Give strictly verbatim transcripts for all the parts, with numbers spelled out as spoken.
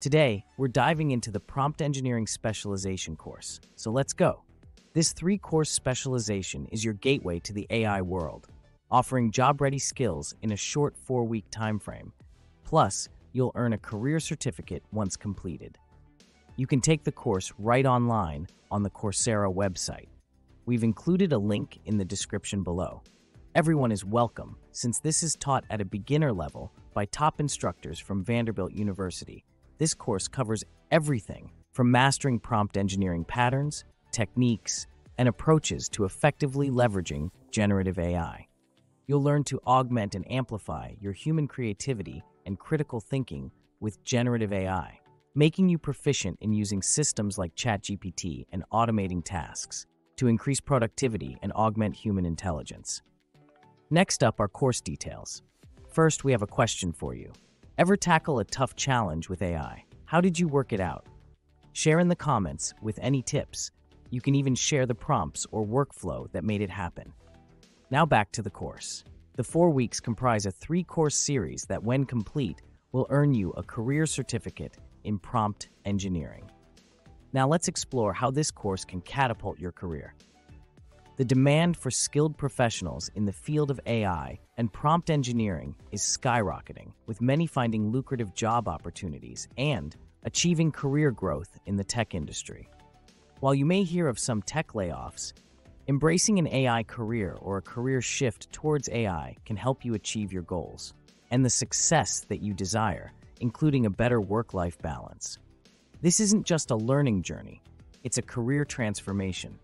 Today, we're diving into the Prompt Engineering Specialization course, so let's go. This three-course specialization is your gateway to the A I world, offering job-ready skills in a short four-week timeframe. Plus, you'll earn a career certificate once completed. You can take the course right online on the Coursera website. We've included a link in the description below. Everyone is welcome, since this is taught at a beginner level by top instructors from Vanderbilt University. This course covers everything from mastering prompt engineering patterns, techniques, and approaches to effectively leveraging generative A I. You'll learn to augment and amplify your human creativity and critical thinking with generative A I, making you proficient in using systems like ChatGPT and automating tasks to increase productivity and augment human intelligence. Next up are course details. First, we have a question for you. Ever tackle a tough challenge with A I? How did you work it out? Share in the comments with any tips. You can even share the prompts or workflow that made it happen. Now back to the course. The four weeks comprise a three-course series that, when complete, will earn you a career certificate in prompt engineering. Now let's explore how this course can catapult your career. The demand for skilled professionals in the field of A I and prompt engineering is skyrocketing, with many finding lucrative job opportunities and achieving career growth in the tech industry. While you may hear of some tech layoffs, embracing an A I career or a career shift towards A I can help you achieve your goals and the success that you desire, including a better work-life balance. This isn't just a learning journey, it's a career transformation.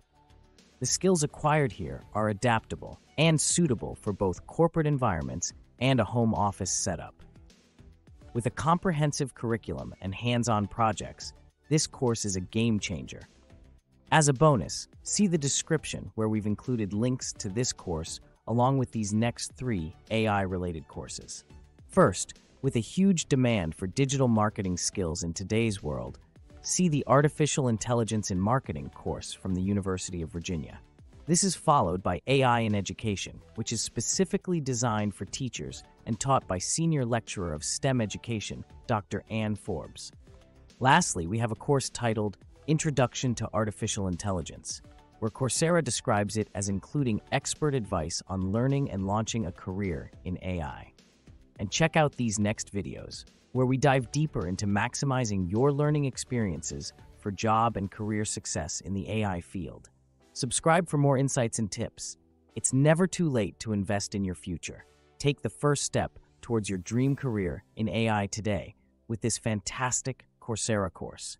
The skills acquired here are adaptable and suitable for both corporate environments and a home office setup. With a comprehensive curriculum and hands-on projects, this course is a game changer. As a bonus, see the description where we've included links to this course along with these next three A I-related courses. First, with a huge demand for digital marketing skills in today's world, see the Artificial Intelligence in Marketing course from the University of Virginia. This is followed by A I in Education, which is specifically designed for teachers and taught by Senior Lecturer of STEM Education, Doctor Ann Forbes. Lastly, we have a course titled Introduction to Artificial Intelligence, where Coursera describes it as including expert advice on learning and launching a career in A I. And check out these next videos, where we dive deeper into maximizing your learning experiences for job and career success in the A I field. Subscribe for more insights and tips. It's never too late to invest in your future. Take the first step towards your dream career in A I today with this fantastic Coursera course.